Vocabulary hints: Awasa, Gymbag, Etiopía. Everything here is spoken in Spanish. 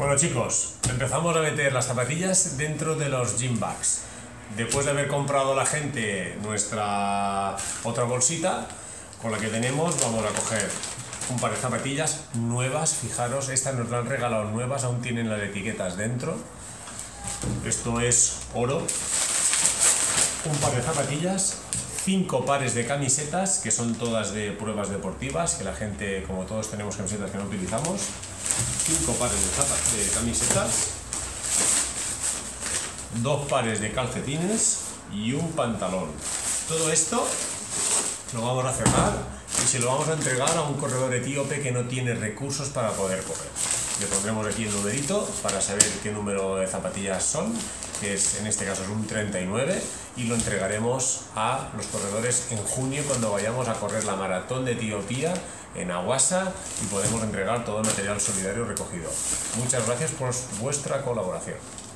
Bueno, chicos, empezamos a meter las zapatillas dentro de los gymbags. Después de haber comprado la gente nuestra otra bolsita, con la que tenemos, vamos a coger un par de zapatillas nuevas. Fijaros, estas nos las han regalado nuevas, aún tienen las etiquetas dentro. Esto es oro. Un par de zapatillas, 5 pares de camisetas, que son todas de pruebas deportivas, que la gente, como todos tenemos camisetas que no utilizamos, 5 pares de camisetas, 2 pares de calcetines y un pantalón. Todo esto lo vamos a cerrar y se lo vamos a entregar a un corredor etíope que no tiene recursos para poder correr. Le pondremos aquí el numerito para saber qué número de zapatillas son, que es, en este caso es un 39, y lo entregaremos a los corredores en junio cuando vayamos a correr la maratón de Etiopía en Awasa y podemos entregar todo el material solidario recogido. Muchas gracias por vuestra colaboración.